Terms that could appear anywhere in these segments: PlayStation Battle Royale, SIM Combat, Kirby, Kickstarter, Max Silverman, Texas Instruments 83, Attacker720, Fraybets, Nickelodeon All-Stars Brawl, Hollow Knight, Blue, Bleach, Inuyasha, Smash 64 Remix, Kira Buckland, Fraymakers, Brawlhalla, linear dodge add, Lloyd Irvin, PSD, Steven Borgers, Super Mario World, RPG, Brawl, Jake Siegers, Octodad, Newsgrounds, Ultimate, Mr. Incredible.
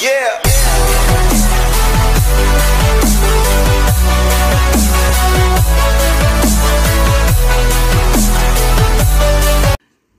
Yeah.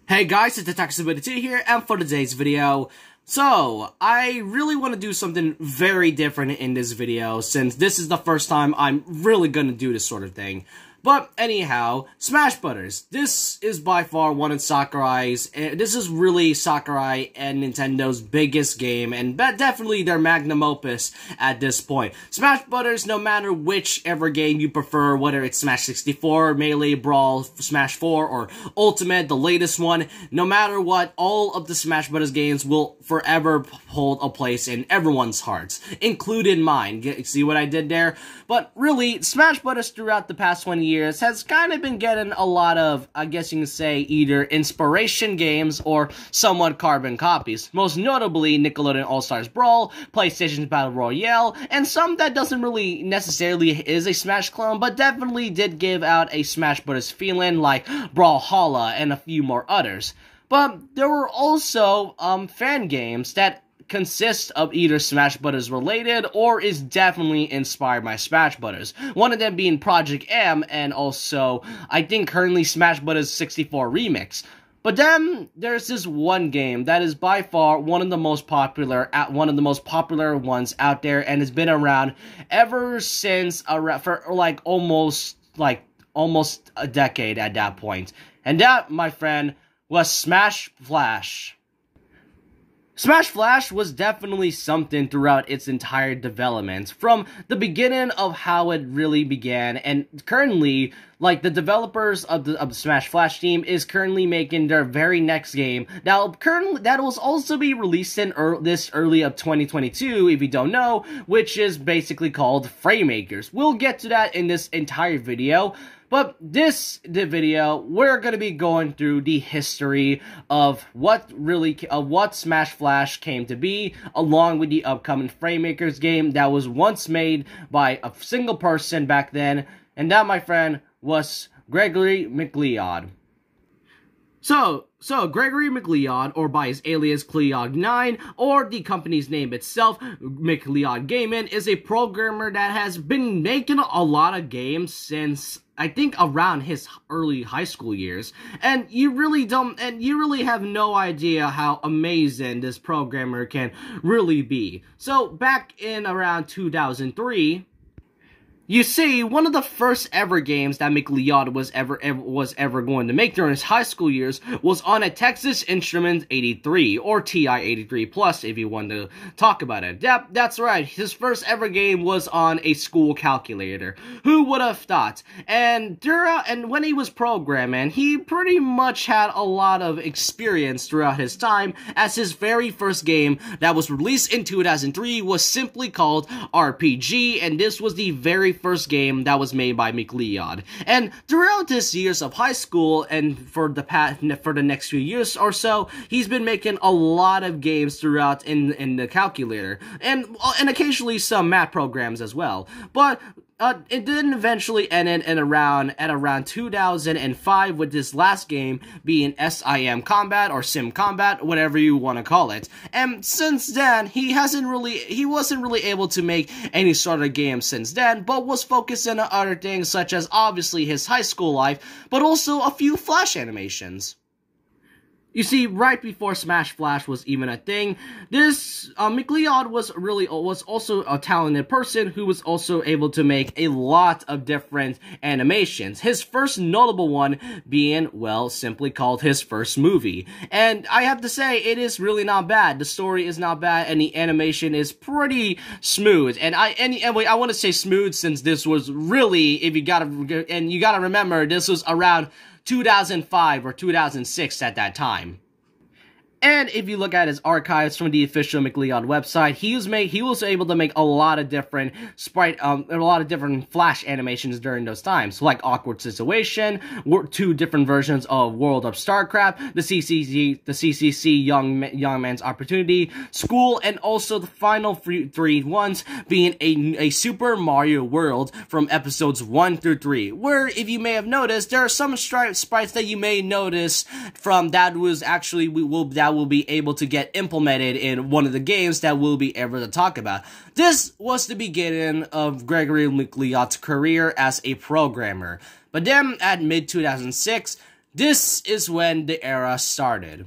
Hey guys, it's Attacker720 here, and for today's video, I really want to do something very different in this video, since this is the first time I'm really gonna do this sort of thing. But anyhow, Smash Brothers. This is by far one of Sakurai's, this is really Sakurai and Nintendo's biggest game, and definitely their magnum opus at this point. Smash Brothers, no matter whichever game you prefer, whether it's Smash 64, Melee, Brawl, Smash 4, or Ultimate, the latest one, no matter what, all of the Smash Brothers games will forever hold a place in everyone's hearts, including mine. See what I did there? But really, Smash Brothers throughout the past 20 years has kind of been getting a lot of, I guess you can say, either inspiration games or somewhat carbon copies. Most notably Nickelodeon All-Stars Brawl, PlayStation Battle Royale, and some that doesn't really necessarily is a Smash clone, but definitely did give out a Smash Brothers feeling, like Brawlhalla and a few more others. But there were also fan games that consists of either Smash Brothers related or is definitely inspired by Smash Brothers. One of them being Project M and also, I think currently Smash Brothers 64 Remix. But then there's this one game that is by far one of the most popular, ones out there, and has been around ever since for like almost a decade at that point. And that, my friend, was Smash Flash. Smash Flash was definitely something throughout its entire development, from the beginning of how it really began, and currently, like, the developers of the Smash Flash team is currently making their very next game. Now, currently, that will also be released in early of 2022, if you don't know, which is basically called Fraymakers. We'll get to that in this entire video. But the video, we're going to be going through the history of what Smash Flash came to be, along with the upcoming Fraymakers game that was once made by a single person back then, and that, my friend, was Gregory McLeod. So Gregory McLeod, or by his alias Cleod9, or the company's name itself, McLeod Gaming, is a programmer that has been making a lot of games since, I think, around his early high school years. And you really have no idea how amazing this programmer can really be. So back in around 2003, you see, one of the first ever games that McLeod was ever going to make during his high school years was on a Texas Instruments 83, or TI-83+, if you want to talk about it. That's right, his first ever game was on a school calculator. Who would have thought? And when he was programming, he pretty much had a lot of experience throughout his time, as his very first game that was released in 2003 was simply called RPG, and this was the very first game that was made by McLeod. And throughout his years of high school and for the next few years or so, he's been making a lot of games throughout in the calculator, and occasionally some math programs as well. But it didn't eventually end at around 2005, with this last game being SIM Combat, or SIM Combat, whatever you want to call it. And since then, he wasn't really able to make any sort of game since then, but was focusing on other things such as obviously his high school life, but also a few Flash animations. You see, right before Smash Flash was even a thing, this McLeod was also a talented person who was also able to make a lot of different animations. His first notable one being, well, simply called his first movie. And I have to say, it is really not bad. The story is not bad, and the animation is pretty smooth. And anyway, I want to say smooth, since this was really, you gotta remember, this was around 2005 or 2006 at that time. And if you look at his archives from the official McLeod website, he was able to make a lot of different Flash animations during those times, like Awkward Situation, two different versions of World of Starcraft, the CCC Young Man's Opportunity, School, and also the final three ones being a Super Mario World from episodes 1 through 3, where, if you may have noticed, there are some sprites that you may notice from that was actually we will that that will be able to get implemented in one of the games that we'll be able to talk about. This was the beginning of Gregory McLeod's career as a programmer, but then at mid-2006, this is when the era started.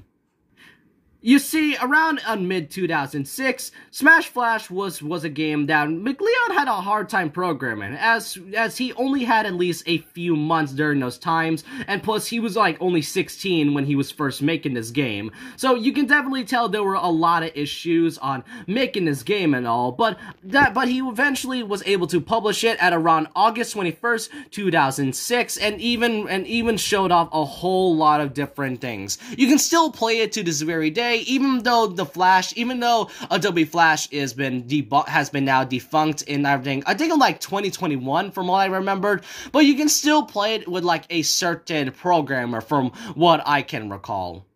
You see, around mid-2006, Smash Flash was a game that McLeod had a hard time programming, as he only had at least a few months during those times, and plus he was like only 16 when he was first making this game. So you can definitely tell there were a lot of issues on making this game and all, but he eventually was able to publish it at around August 21st, 2006, and even showed off a whole lot of different things. You can still play it to this very day. Even though the Flash, even though Adobe Flash has been now defunct and everything, I think in like 2021 from what I remembered, but you can still play it with like a certain programmer from what I can recall.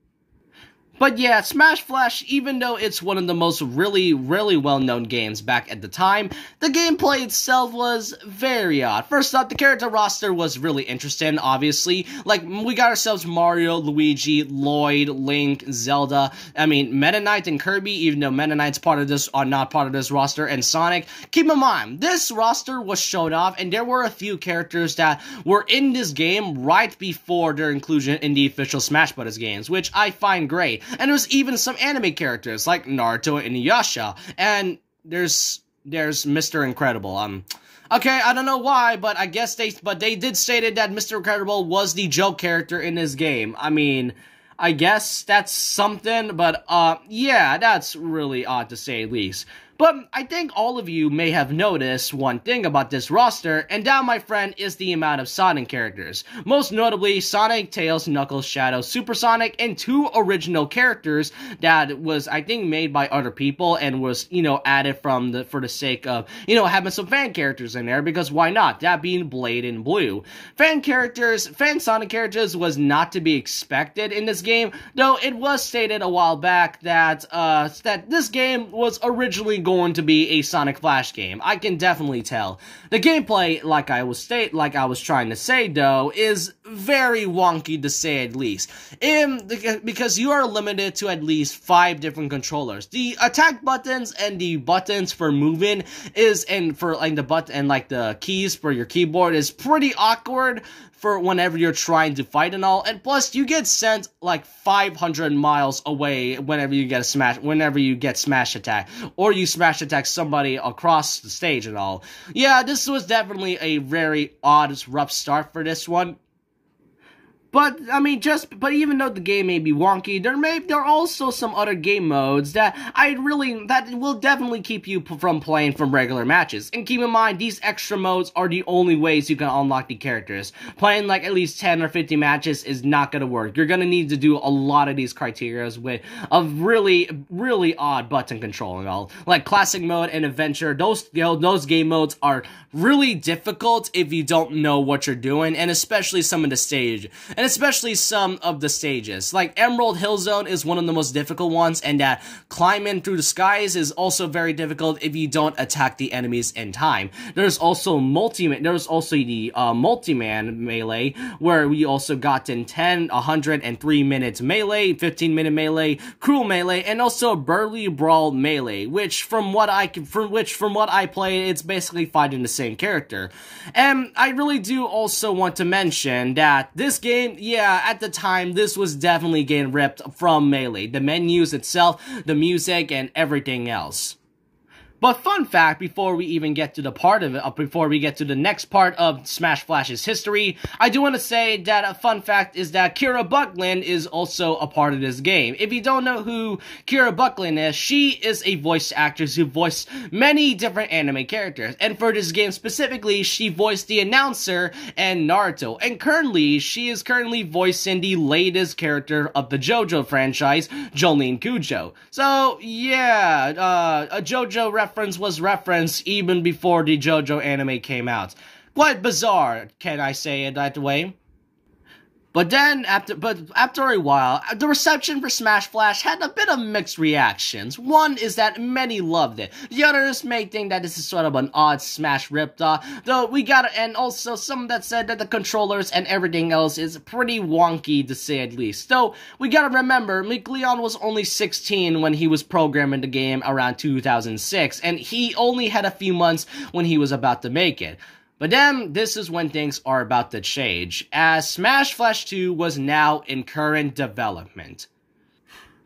But yeah, Smash Flash, even though it's one of the most really well-known games back at the time, the gameplay itself was very odd. First off, the character roster was really interesting, obviously. Like, we got ourselves Mario, Luigi, Lloyd, Link, Zelda, Meta Knight and Kirby, even though Meta Knight's part of this, are not part of this roster, and Sonic. Keep in mind, this roster was showed off, and there were a few characters that were in this game right before their inclusion in the official Smash Bros. Games, which I find great. And there's even some anime characters like Naruto and Inuyasha, and there's Mr. Incredible. Okay, I don't know why, but I guess they did stated that Mr. Incredible was the joke character in this game. I mean, I guess that's something, but yeah, that's really odd to say the least. But I think all of you may have noticed one thing about this roster, and that, my friend, is the amount of Sonic characters. Most notably, Sonic, Tails, Knuckles, Shadow, Supersonic, and two original characters that was, I think, made by other people and was, you know, added for the sake of, you know, having some fan characters in there, because why not? That being Blade and Blue. Fan Sonic characters was not to be expected in this game, though it was stated a while back that, that this game was originally going to be a Sonic Flash game. I can definitely tell. The gameplay, like I was trying to say though, is very wonky to say at least. Because you are limited to at least 5 different controllers. The attack buttons and the buttons for moving and the keys for your keyboard is pretty awkward for whenever you're trying to fight and all, and plus you get sent like 500 miles away whenever you get smash attack, or you smash attack somebody across the stage and all. Yeah, this was definitely a very odd, rough start for this one. But, but even though the game may be wonky, there are also some other game modes that will definitely keep you from playing from regular matches. And keep in mind, these extra modes are the only ways you can unlock the characters. Playing like at least 10 or 50 matches is not gonna work. You're gonna need to do a lot of these criterias with a really odd button control and all. Like classic mode and adventure, those game modes are really difficult if you don't know what you're doing, and especially some of the stage. Especially some of the stages. Like Emerald Hill Zone is one of the most difficult ones, and that climbing through the skies is also very difficult if you don't attack the enemies in time. There's also multi-man melee, where we also got in 10, 103 minutes melee, 15-minute melee, cruel melee, and also burly brawl melee, which from what I played, it's basically fighting the same character. And I really do also want to mention that this game, yeah, at the time, this was definitely getting ripped from Melee. The menus itself, the music, and everything else. But fun fact, before we get to the next part of Smash Flash's history, I do want to say that a fun fact is that Kira Buckland is also a part of this game. If you don't know who Kira Buckland is, she is a voice actress who voiced many different anime characters. And for this game specifically, she voiced the announcer and Naruto. And currently, she is voicing the latest character of the JoJo franchise, Jolene Cujo. So, yeah, a JoJo reference was referenced even before the JoJo anime came out. Quite bizarre, can I say it that way? But then, after a while, the reception for Smash Flash had a bit of mixed reactions. One is that many loved it. The others may think that this is sort of an odd Smash ripoff, though we got, and also some that said that the controllers and everything else is pretty wonky, to say at least. Though, we gotta remember, McLeod was only 16 when he was programming the game around 2006, and he only had a few months when he was about to make it. But then, this is when things are about to change, as Smash Flash 2 was now in current development.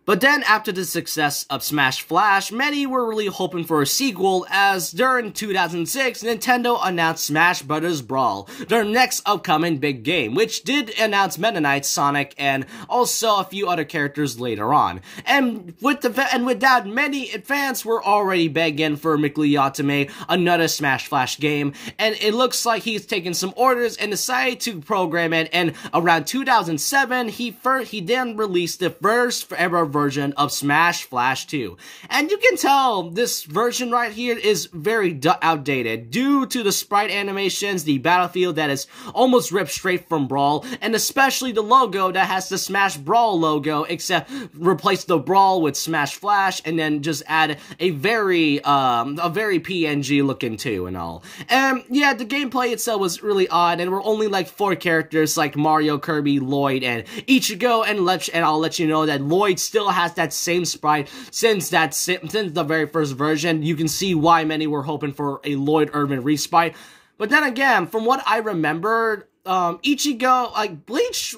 But then, after the success of Smash Flash, many were really hoping for a sequel, as during 2006, Nintendo announced Smash Bros. Brawl, their next upcoming big game, which did announce Meta Knight, Sonic, and also a few other characters later on. And with that, many fans were already begging for McLeod to make another Smash Flash game, and it looks like he's taken some orders and decided to program it, and around 2007, he then released the first ever version of Smash Flash 2. And you can tell this version right here is very outdated due to the sprite animations, the battlefield that is almost ripped straight from Brawl, and especially the logo that has the Smash Brawl logo, except replace the Brawl with Smash Flash and then just add a very PNG looking too and all. And yeah, the gameplay itself was really odd, and we're only like 4 characters like Mario, Kirby, Lloyd, and Ichigo, and I'll let you know that Lloyd still has that same sprite since the very first version. You can see why many were hoping for a Lloyd Irvin respite. But then again, from what I remember, Ichigo, like Bleach,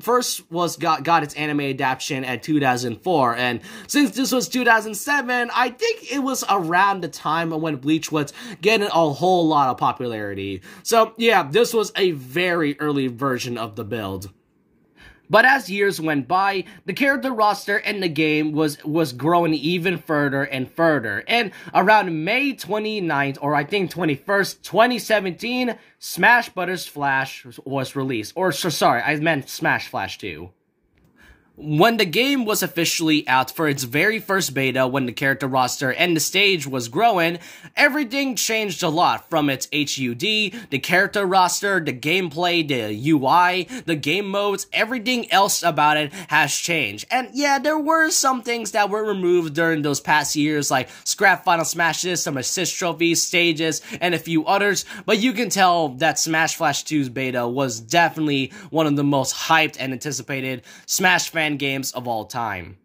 first got its anime adaptation at 2004, and since this was 2007, I think it was around the time when Bleach was getting a whole lot of popularity. So yeah, this was a very early version of the build. But as years went by, the character roster in the game was growing even further and further. And around May 29th, or I think 21st, 2017, Smash Bros. Flash was released. Or, sorry, I meant Smash Flash 2. When the game was officially out for its very first beta, when the character roster and the stage was growing, everything changed a lot, from its HUD, the character roster, the gameplay, the UI, the game modes, everything else about it has changed. And yeah, there were some things that were removed during those past years, like scrap final smashes, some assist trophies, stages, and a few others, but you can tell that Smash Flash 2's beta was definitely one of the most hyped and anticipated Smash fans games of all time.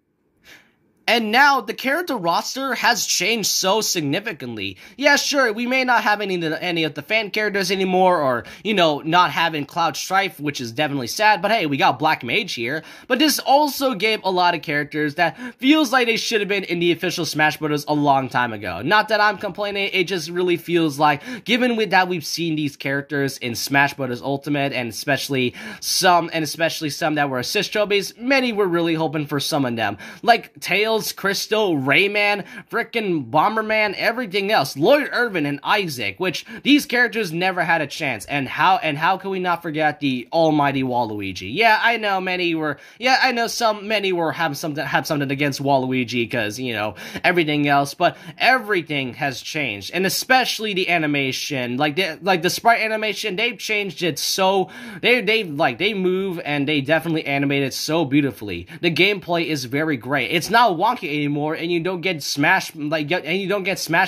And now, the character roster has changed so significantly. Yeah, sure, we may not have any of the fan characters anymore, or, you know, not having Cloud Strife, which is definitely sad, but hey, we got Black Mage here. But this also gave a lot of characters that feels like they should have been in the official Smash Bros. A long time ago. Not that I'm complaining, it just really feels like, given that we've seen these characters in Smash Bros. Ultimate, and especially some that were assist trophies, many were really hoping for some of them. Like Tails, Crystal, Rayman, frickin' Bomberman, everything else, Lloyd Irvin and Isaac, which these characters never had a chance. And how can we not forget the almighty Waluigi? Yeah, I know many were have something against Waluigi because, you know, everything else, but everything has changed, and especially the animation, like the sprite animation, they've changed it so they move, and they definitely animate it so beautifully. The gameplay is very great. It's not wonky anymore, and you don't get smash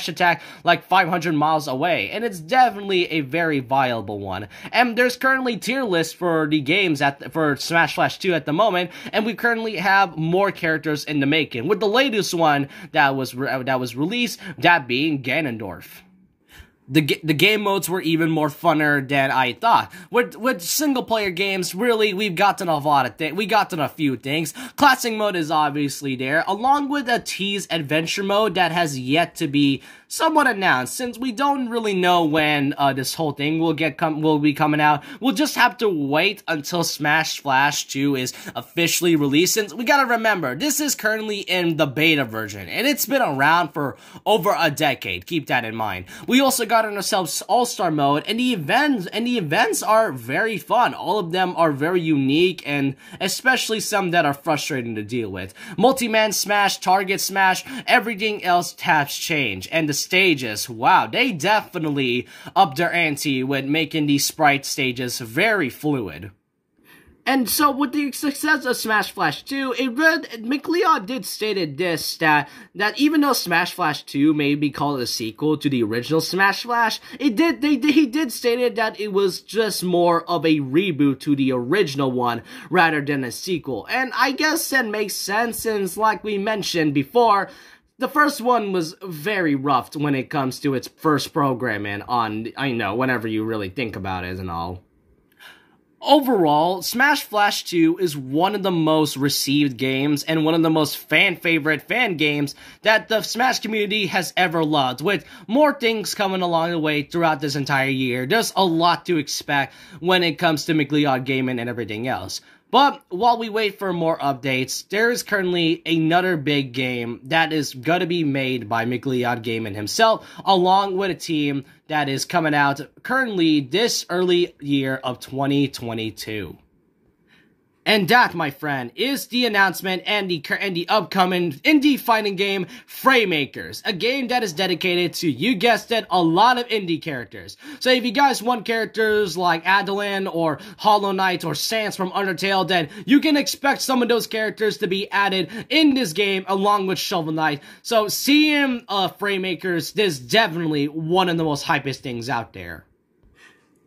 attack like 500 miles away, and it's definitely a very viable one. And there's currently tier lists for the games for Smash Flash 2 at the moment, and we currently have more characters in the making, with the latest one that was released, that being Ganondorf. The game modes were even more funner than I thought. With single player games, really, we've gotten a lot of things. We gotten a few things. Classic mode is obviously there, along with a teased adventure mode that has yet to be somewhat announced, since we don't really know when this whole thing will be coming out. We'll just have to wait until Smash Flash 2 is officially released, since we gotta remember, this is currently in the beta version, and it's been around for over a decade. Keep that in mind. We also got ourselves All-Star mode, and the events are very fun. All of them are very unique, and especially some that are frustrating to deal with. Multi-man smash, target smash, everything else has changed, and the stages, wow, they definitely upped their ante with making these sprite stages very fluid. And so with the success of Smash Flash 2, McLeod did state in this that even though Smash Flash 2 may be called a sequel to the original Smash Flash, he did state it that it was just more of a reboot to the original one rather than a sequel. And I guess that makes sense since, like we mentioned before, the first one was very rough when it comes to its first programming on, I know, whenever you really think about it and all. Overall, Smash Flash 2 is one of the most received games and one of the most fan-favorite fan games that the Smash community has ever loved, with more things coming along the way throughout this entire year. There's a lot to expect when it comes to McLeod gaming and everything else. But while we wait for more updates, there is currently another big game that is going to be made by McLeod Gaming himself, along with a team that is coming out currently this early year of 2022. And that, my friend, is the announcement and the upcoming indie fighting game, Fraymakers, a game that is dedicated to, you guessed it, a lot of indie characters. So if you guys want characters like Adeline or Hollow Knight or Sans from Undertale, then you can expect some of those characters to be added in this game along with Shovel Knight. So seeing Fraymakers is definitely one of the most hypest things out there.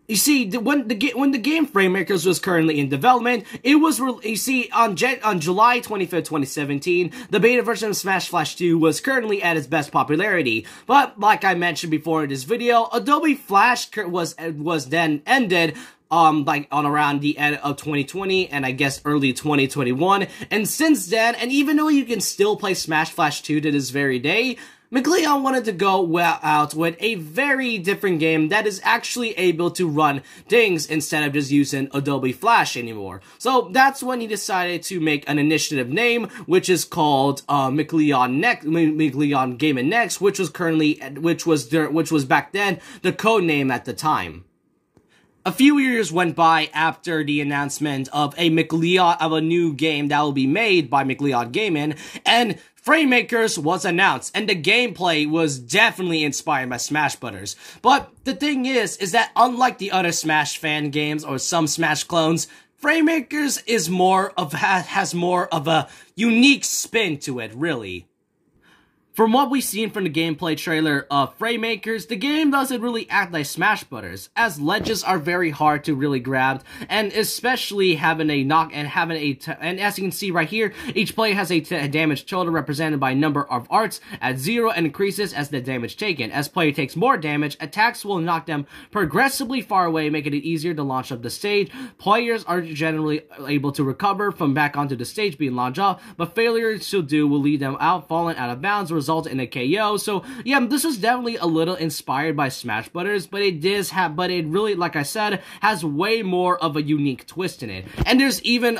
You see, when the game Fraymakers was currently in development, it was on July 25th, 2017, the beta version of Smash Flash 2 was currently at its best popularity. But like I mentioned before in this video, Adobe Flash was then ended like on around the end of 2020 and I guess early 2021. And since then, and even though you can still play Smash Flash 2 to this very day, McLeod wanted to go out with a very different game that is actually able to run things instead of just using Adobe Flash anymore. So that's when he decided to make an initiative name, which is called McLeod Gaming Next, which was back then the code name at the time. A few years went by after the announcement of a new game that will be made by McLeod Gaming, and Fraymakers was announced, and the gameplay was definitely inspired by Smash Brothers. But the thing is that unlike the other Smash fan games or some Smash clones, Fraymakers is has more of a unique spin to it, really. From what we've seen from the gameplay trailer of Fraymakers, the game doesn't really act like Smash Brothers, as ledges are very hard to really grab, and especially having a knock and and as you can see right here, each player has a damage total represented by number of arts at 0 and increases as the damage taken. As player takes more damage, attacks will knock them progressively far away, making it easier to launch up the stage. Players are generally able to recover from back onto the stage being launched off, but failure to do will lead them out, falling out of bounds, result in a KO. So yeah, this is definitely a little inspired by Smash Brothers, but it really, like I said, has way more of a unique twist in it. And there's even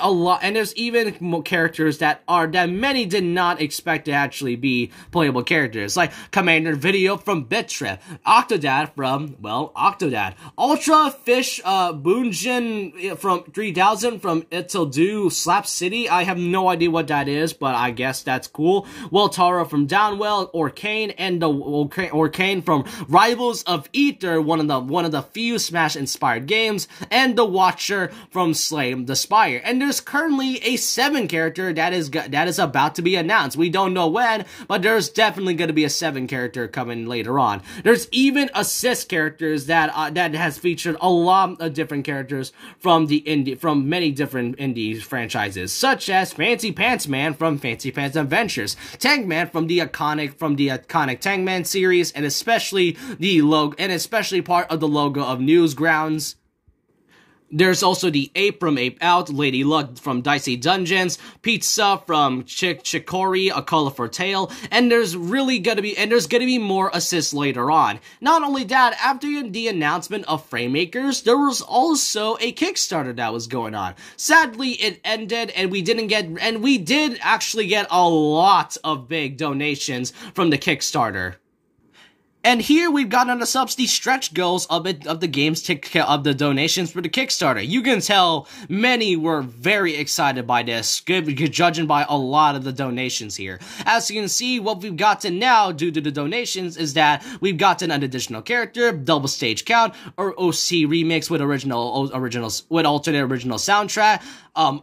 more characters that many did not expect to actually be playable characters, like Commander Video from BitTrip, Octodad from, well, Octodad, Ultra Fish Boonjin from 3000 from It'll Do Slap City. I have no idea what that is, but I guess that's cool. Well, Tara from Down. Orcane and the Orcane from Rivals of Ether, one of the few Smash inspired games, and the Watcher from Slay the Spire. And there's currently a 7 character that is about to be announced. We don't know when, but there's definitely going to be a 7 character coming later on. There's even assist characters that has featured a lot of different characters from many different indie franchises, such as Fancy Pants Man from Fancy Pants Adventures, Tank Man from the iconic Tankman series, and especially part of the logo of Newsgrounds. There's also the Ape from Ape Out, Lady Luck from Dicey Dungeons, Pizza from Chicory, A Colorful Tale, and there's gonna be more assists later on. Not only that, after the announcement of Fraymakers, there was also a Kickstarter that was going on. Sadly, it ended, and we did actually get a lot of big donations from the Kickstarter. And here we've got on the subs the stretch goals of the donations for the Kickstarter. You can tell many were very excited by this, judging by a lot of the donations here. As you can see, what we've gotten now due to the donations is that we've gotten an additional character, double stage count, or OC remix with alternate original soundtrack,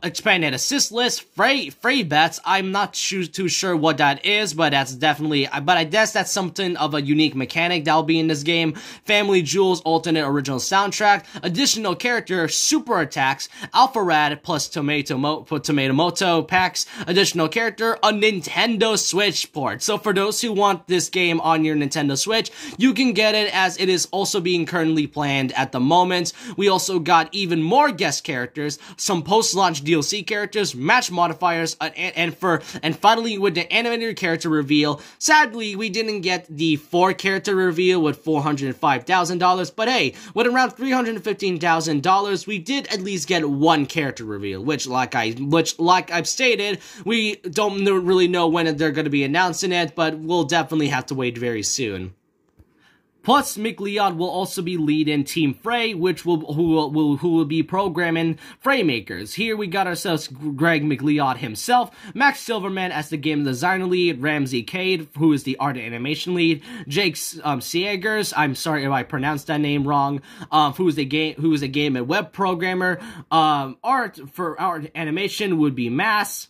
expanded assist list, Fraybets. I'm not too sure what that is, but that's definitely, but I guess that's something of a unique mechanic that'll be in this game. Family Jewels, alternate original soundtrack, additional character, super attacks, Alpha Rad plus Tomato Moto packs, additional character, a Nintendo Switch port. So for those who want this game on your Nintendo Switch, you can get it, as it is also being currently planned at the moment. We also got even more guest characters, some post-launch DLC characters, match modifiers, and finally with the animated character reveal. Sadly, we didn't get the 4-character reveal with $405,000, but hey, with around $315,000, we did at least get 1 character reveal, which like I've stated, we don't really know when they're going to be announcing it, but we'll definitely have to wait very soon. Plus, McLeod will also be leading Team Fray, who will be programming Fraymakers. Here we got ourselves Greg McLeod himself, Max Silverman as the game designer lead, Ramsey Cade, who is the art and animation lead, Jake Siegers, I'm sorry if I pronounced that name wrong, who is a game and web programmer. Art animation would be Mass.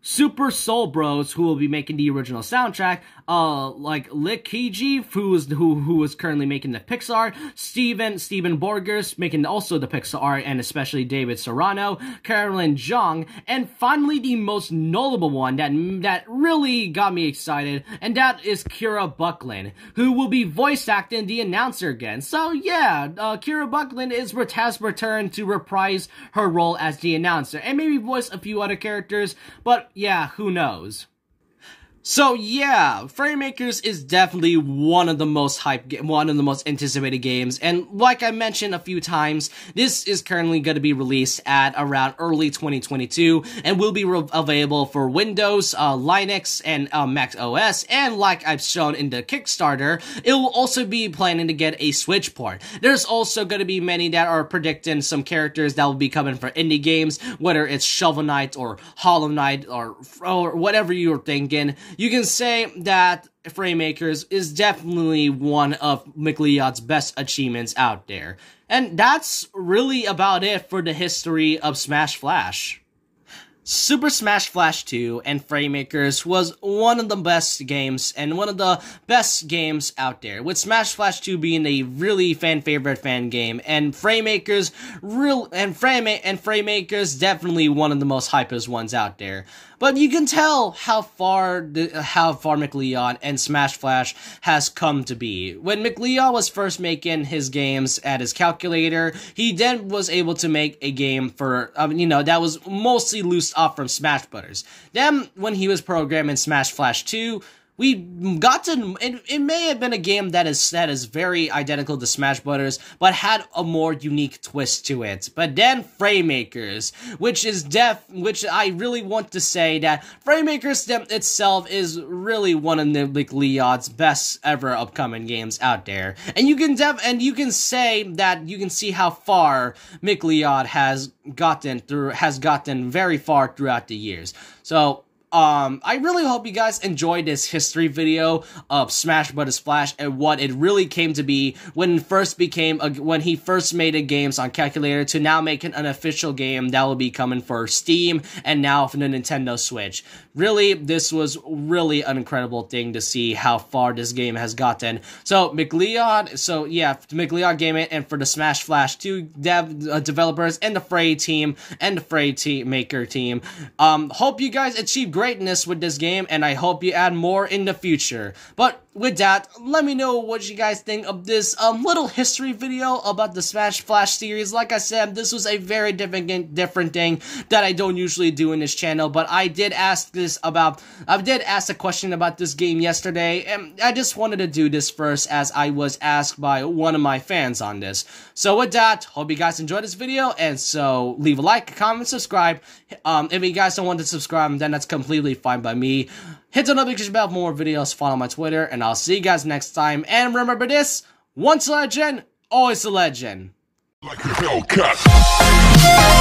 Super Soul Bros, who will be making the original soundtrack, like Likiji, who is currently making the Pixar, Steven Borgers, making also the Pixar, and especially David Serrano, Carolyn Zhang, and finally the most notable one that really got me excited, and that is Kira Buckland, who will be voice acting the announcer again. So yeah, Kira Buckland has returned to reprise her role as the announcer, and maybe voice a few other characters, but yeah, who knows. So yeah, Fraymakers is definitely one of the most anticipated games, and like I mentioned a few times, this is currently going to be released at around early 2022, and will be available for Windows, Linux, and Mac OS, and like I've shown in the Kickstarter, it will also be planning to get a Switch port. There's also going to be many that are predicting some characters that will be coming for indie games, whether it's Shovel Knight or Hollow Knight or whatever you're thinking. You can say that Fraymakers is definitely one of McLeod's best achievements out there. And that's really about it for the history of Smash Flash. Super Smash Flash 2 and Fraymakers was one of the best games and one of the best games out there, with Smash Flash 2 being a really fan favorite fan game, and Fraymakers definitely one of the most hypest ones out there. But you can tell how far McLeod and Smash Flash has come to be. When McLeod was first making his games at his calculator, he then was able to make a game for, that was mostly loosed off from Smash Brothers. Then, when he was programming Smash Flash 2, we got to, it may have been a game that is very identical to Smash Brothers, but had a more unique twist to it. But then Fraymakers, which I really want to say that Fraymakers itself is really one of McLeod's best ever upcoming games out there. And you can say that you can see how far McLeod has gotten very far throughout the years. So I really hope you guys enjoyed this history video of Smash Bros. Flash and what it really came to be when he first made games on calculator to now making an official game that will be coming for Steam and now for the Nintendo Switch. Really, this was really an incredible thing to see how far this game has gotten. So McLeod, McLeod Gaming, and for the Smash Flash 2 developers and the Fray team and the Fraymaker team. Hope you guys achieved greatness with this game, and I hope you add more in the future. But with that, let me know what you guys think of this little history video about the Smash Flash series. Like I said, this was a very different thing that I don't usually do in this channel, but I did ask a question about this game yesterday, and I just wanted to do this first as I was asked by one of my fans on this. So with that, hope you guys enjoyed this video, and so leave a like, comment, subscribe. If you guys don't want to subscribe, then that's completely fine by me. Hit the notification bell for more videos, follow my Twitter, and I'll see you guys next time. And remember this, once a legend, always a legend. Like a Hellcat.